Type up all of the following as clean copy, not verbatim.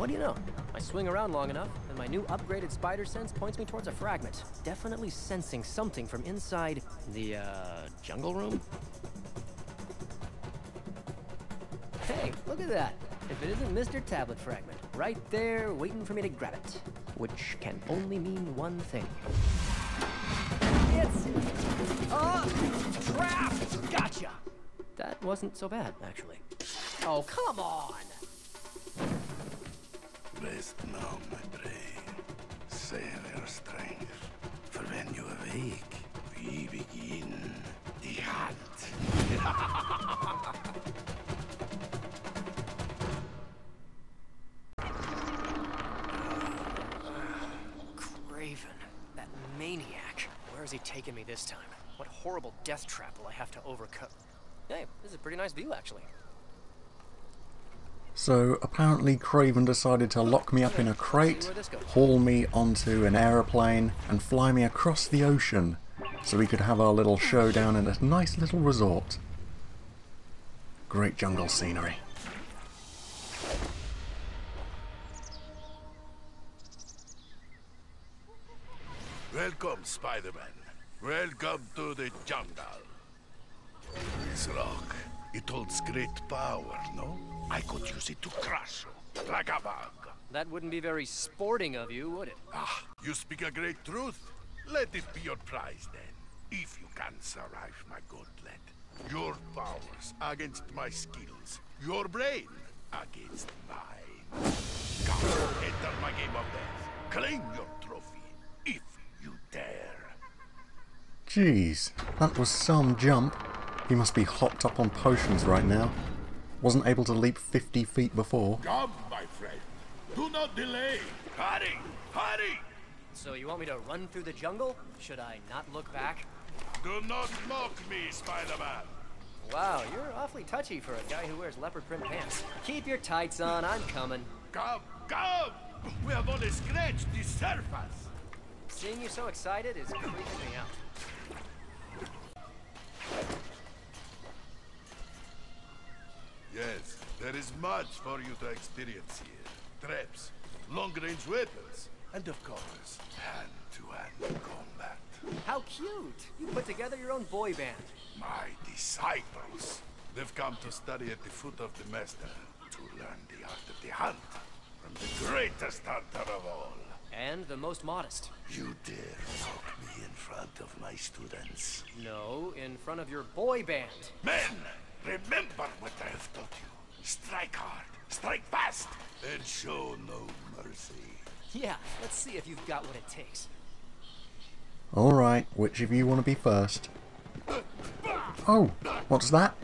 what do you know? I swing around long enough, and my new upgraded spider sense points me towards a fragment. Definitely sensing something from inside the, jungle room? Hey, look at that! If it isn't Mr. Tablet Fragment, right there waiting for me to grab it. Which can only mean one thing. It's... a trap! Gotcha! That wasn't so bad, actually. Oh, come on! Rest now, my brave. Save your strength. For when you awake, we begin the hunt. Kraven, that maniac. Where is he taking me this time? What horrible death trap will I have to overcome? Hey, this is a pretty nice view, actually. So apparently Kraven decided to lock me up in a crate, haul me onto an aeroplane, and fly me across the ocean so we could have our little showdown in a nice little resort. Great jungle scenery. Welcome, Spider-Man. Welcome to the jungle. This rock, it holds great power, no? I could use it to crush you, like a bug. That wouldn't be very sporting of you, would it? Ah, you speak a great truth. Let it be your prize, then. If you can survive my gauntlet, your powers against my skills, your brain against mine. Come, enter my game of death. Claim your trophy, if you dare. Jeez, that was some jump. He must be hopped up on potions right now. Wasn't able to leap 50 feet before. Come, my friend. Do not delay. Hurry, hurry. So you want me to run through the jungle? Should I not look back? Do not mock me, Spider-Man. Wow, you're awfully touchy for a guy who wears leopard print pants. Keep your tights on, I'm coming. Come, come. We have only scratched the surface. Seeing you so excited is creeping me out. Yes, there is much for you to experience here. Traps, long-range weapons, and of course, hand-to-hand combat. How cute! You put together your own boy band. My disciples. They've come to study at the foot of the master, to learn the art of the hunt from the greatest hunter of all. And the most modest. You dare mock me in front of my students? No, in front of your boy band. Men! Remember what I have taught you. Strike hard, strike fast, and show no mercy. Yeah, let's see if you've got what it takes. Alright, which of you want to be first? Oh, what's that?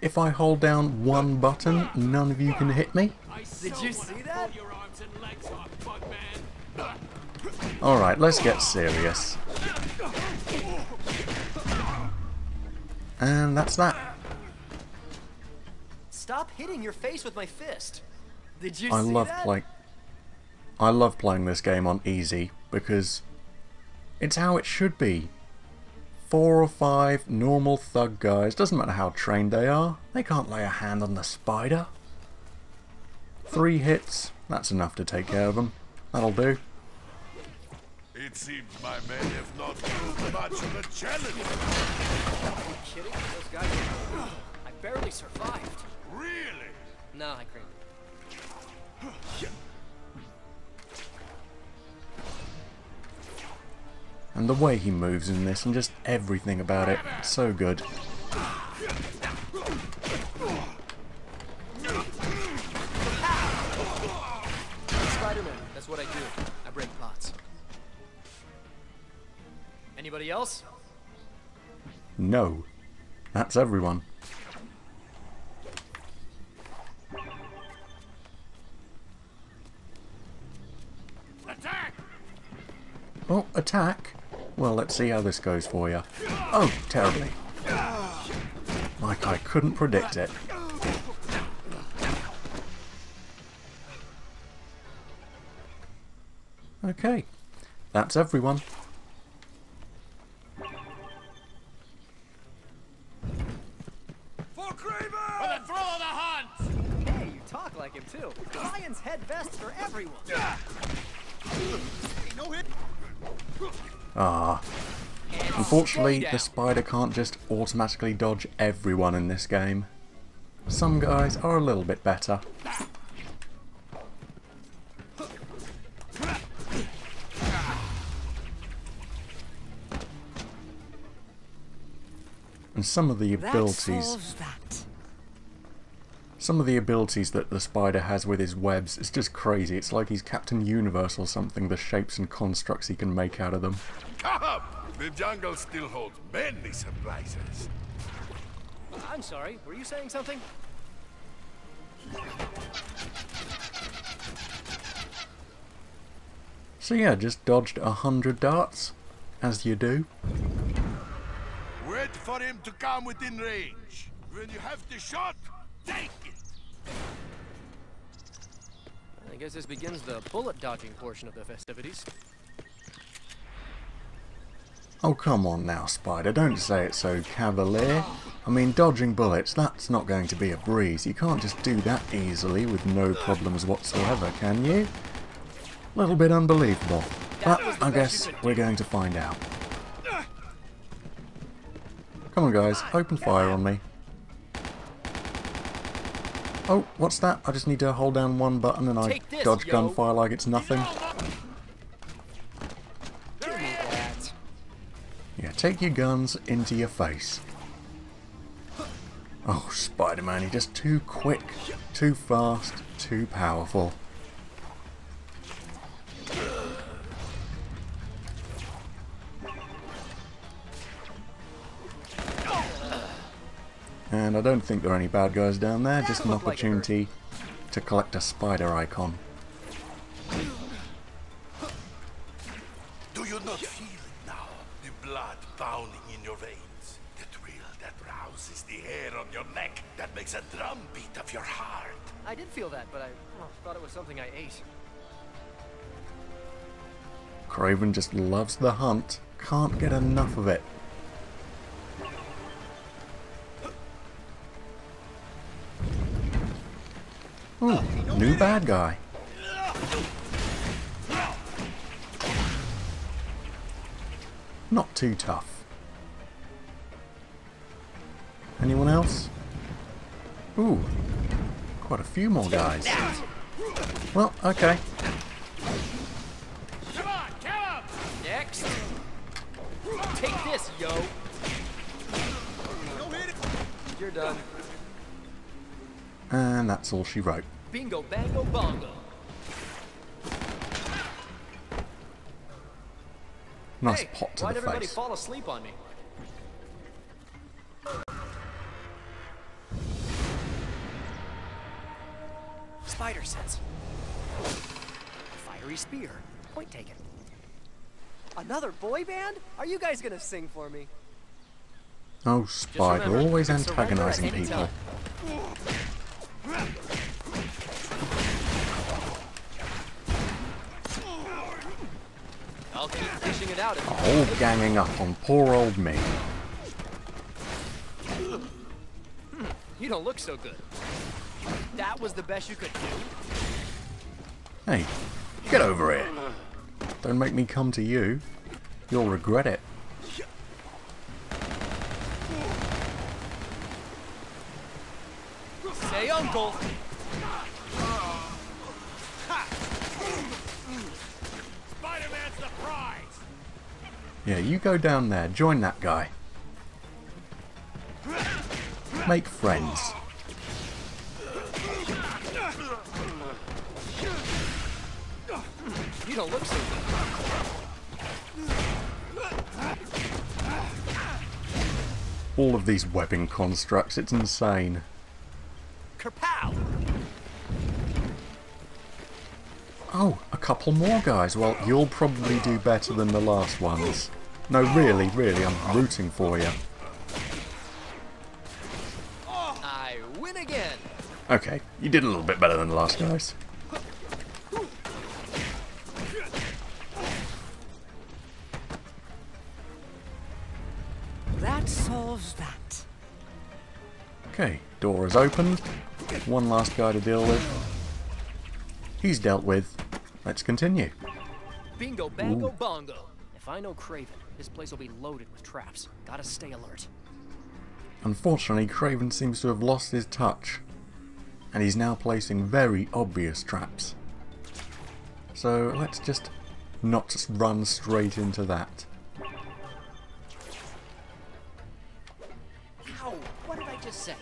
If I hold down one button, none of you can hit me? Did you see that? Alright, let's get serious. And that's that. Stop hitting your face with my fist. Did you see that? I love playing this game on easy because it's how it should be. 4 or 5 normal thug guys, doesn't matter how trained they are, they can't lay a hand on the spider. 3 hits, that's enough to take care of them. That'll do. It seems my men have not proved much of a challenge. Are you kidding? Those guys are... I barely survived. Really? No, I agree. And the way he moves in this and just everything about it, it's so good. Spider-Man, that's what I do. I break pots. Anybody else? No. That's everyone. Oh, attack? Well, let's see how this goes for you. Oh, terribly. Like I couldn't predict it. Okay, that's everyone. For the thrill of the hunt! Hey, you talk like him too. Lion's head vests for everyone. Unfortunately, the spider can't just automatically dodge everyone in this game. Some guys are a little bit better. And some of the abilities that the spider has with his webs, it's just crazy. It's like he's Captain Universe or something, the shapes and constructs he can make out of them. The jungle still holds many surprises. I'm sorry, were you saying something? So yeah, just dodged 100 darts, as you do. Wait for him to come within range. When you have the shot, take it! I guess this begins the bullet dodging portion of the festivities. Oh, come on now, Spider, don't say it so cavalier. I mean, dodging bullets, that's not going to be a breeze. You can't just do that easily with no problems whatsoever, can you? A little bit unbelievable, but I guess we're going to find out. Come on, guys, open fire on me. Oh, what's that? I just need to hold down one button and I dodge gunfire like it's nothing. Yeah, take your guns into your face. Oh, Spider-Man, you're just too quick, too fast, too powerful. And I don't think there are any bad guys down there, just an opportunity to collect a spider icon. Do you not feel it now? The blood pounding in your veins. The thrill that rouses the hair on your neck. That makes a drumbeat of your heart. I did feel that, but I thought it was something I ate. Kraven just loves the hunt. Can't get enough of it. Ooh, new bad guy. Not too tough. Anyone else? Ooh, quite a few more guys. Well, okay. Come on, come! Next. Take this, yo. You're done. And that's all she wrote. Bingo, bango, bongo. Nice pot to the face. Why'd everybody fall asleep on me? Spider sense. Fiery spear. Point taken. Another boy band? Are you guys gonna sing for me? Oh, Spider, remember, always antagonizing people. I'll keep fishing it out. All ganging up on poor old me. You don't look so good. That was the best you could do. Hey, get over it. Don't make me come to you. You'll regret it. Say uncle. Spider-Man's the prize. Yeah, you go down there, join that guy. Make friends. You don't look so good. All of these webbing constructs, it's insane. Kapow! Oh, a couple more guys. Well, you'll probably do better than the last ones. No, really, really, I'm rooting for you. I win again. Okay, you did a little bit better than the last guys. That solves that. Okay, door is opened. One last guy to deal with. He's dealt with. Let's continue. Bingo, bango, bongo. If I know Kraven, this place will be loaded with traps. Gotta stay alert. Unfortunately, Kraven seems to have lost his touch, and he's now placing very obvious traps. So let's just not run straight into that. Ow! What did I just say?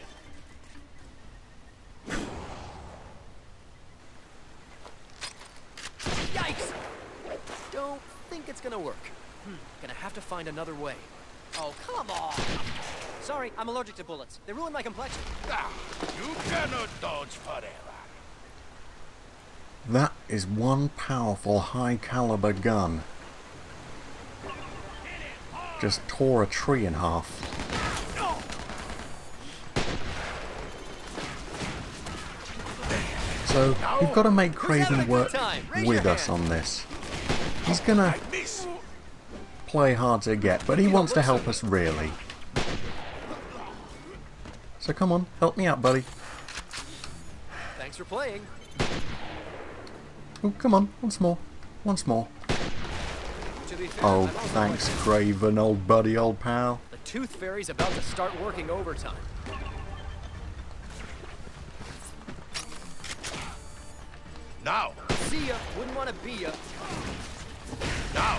Yikes! Don't think it's gonna work. Gonna have to find another way. Oh, come on! Sorry, I'm allergic to bullets. They ruined my complexion. Ah, you cannot dodge forever. That is one powerful high-caliber gun. Just tore a tree in half. So we've got to make Kraven work with us on this. He's gonna play hard to get, but he wants to help us really. So come on, help me out, buddy. Thanks for playing. Oh, come on, once more, once more. Oh, thanks, Kraven, old buddy, old pal. The Tooth Fairy's about to start working overtime. Now. See ya. Wouldn't want to be ya. Now.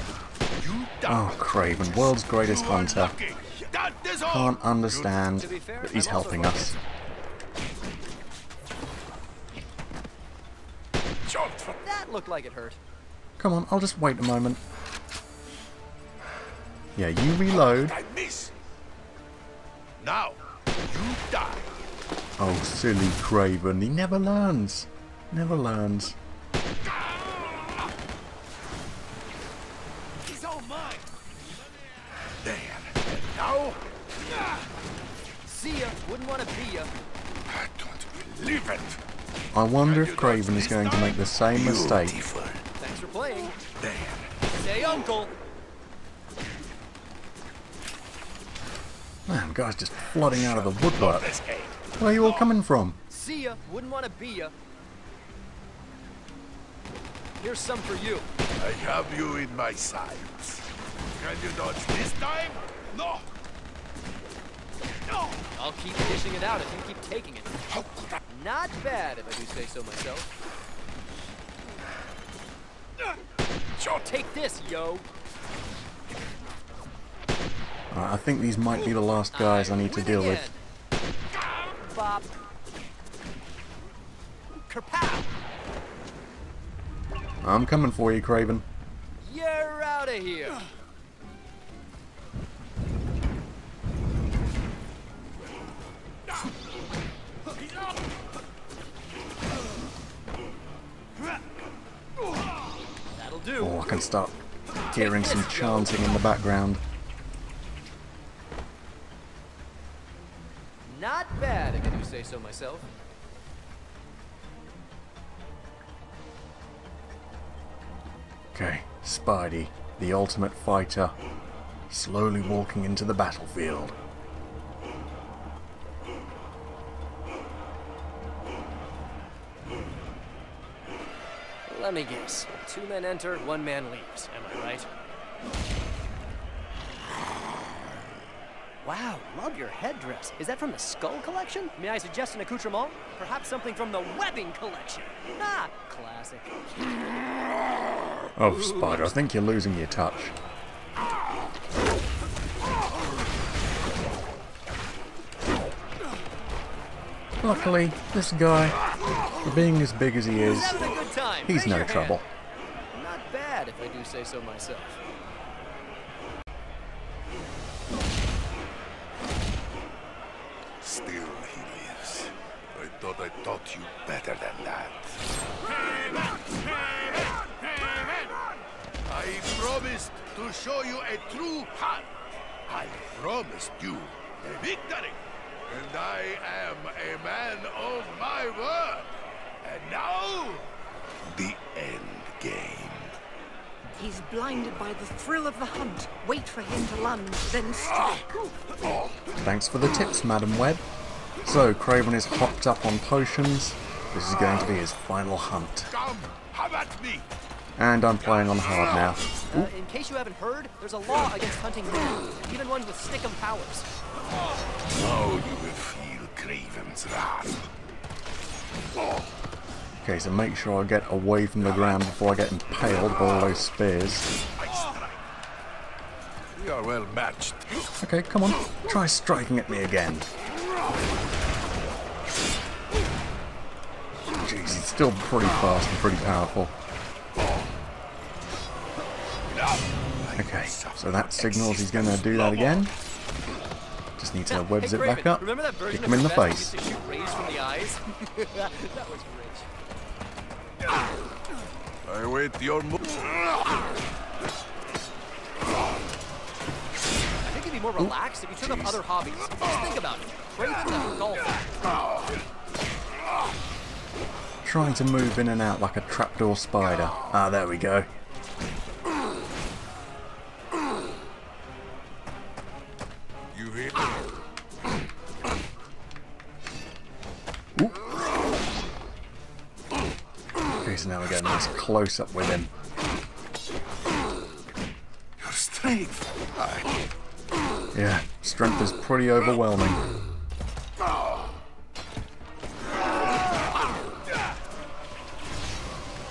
You die. Oh, Kraven, world's greatest hunter. Can't understand, but he's helping us. That looked like it hurt. Come on, I'll just wait a moment. Yeah, you reload. Now you die. Oh, silly Kraven, he never learns. Never learns. He's all mine. Damn. Now. See ya. Wouldn't want to be ya. I don't believe it. I wonder if Kraven is going to make the same mistake. Thanks for playing. Damn. Say, Uncle. Man, guys, just flooding out of the woodwork. Where are you all coming from? See ya. Wouldn't want to be ya. Here's some for you. I have you in my sights. Can you dodge this time? No. No. I'll keep dishing it out if you keep taking it. Not bad, if I do say so myself. Take this, yo. I think these might be the last guys I need to deal with. Bop. Kerpow. I'm coming for you, Kraven. You're out of here. That'll do. Oh, I can start hearing some chanting in the background. Not bad, if I do say so myself. Okay, Spidey, the ultimate fighter, slowly walking into the battlefield. Let me guess. Two men enter, one man leaves. Am I right? Wow, love your headdress. Is that from the Skull Collection? May I suggest an accoutrement? Perhaps something from the Webbing Collection? Ah, classic. Oh, Spider, I think you're losing your touch. Luckily, this guy, for being as big as he is, he's no trouble. Not bad, if I do say so myself. Still he lives. I thought I taught you better than that. I promised to show you a true hunt. I promised you a victory. And I am a man of my word. And now, the end game. He's blinded by the thrill of the hunt. Wait for him to lunge, then strike. Thanks for the tips, Madam Web. So, Kraven is hopped up on potions. This is going to be his final hunt. Come, have at me. And I'm playing on hard now. In case you haven't heard, there's a law against hunting men, even one with stick'em powers. Now you will feel Kraven's wrath. Okay, so make sure I get away from the ground before I get impaled by all those spears. We are well matched. Okay, come on. Try striking at me again. Jeez, he's still pretty fast and pretty powerful. Okay, so that signals he's going to do that again. Just need to webs it back up, kick him in the face. I wait your move. More relaxed if you turn up other hobbies. Just think about it. Golf. Trying to move in and out like a trapdoor spider. Ah, there we go. You hit. Okay, so now we're getting nice close up with him. Your strength. Yeah, strength is pretty overwhelming.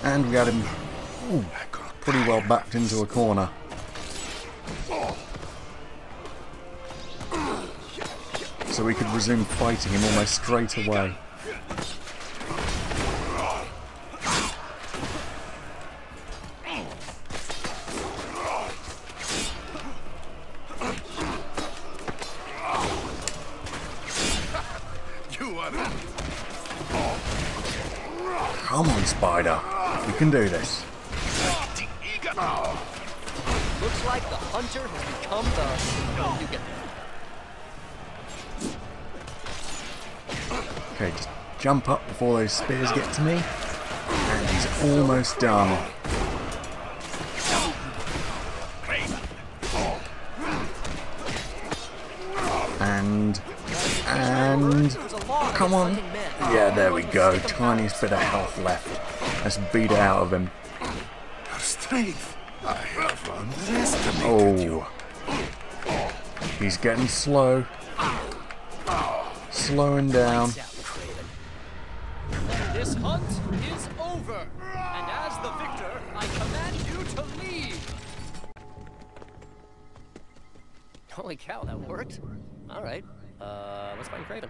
And we got him pretty well backed into a corner. So we could resume fighting him almost straight away. Come on, Spider. We can do this. Looks like the hunter has become the... You get it. Okay, just jump up before those spears get to me. And he's almost done. And... Come on. Yeah, there we go. Tiniest bit of health left. Let's beat it out of him. Oh. He's getting slow. Slowing down. This hunt is over. And as the victor, I command you to leave. Holy cow, that worked. All right. Let's find Kraven.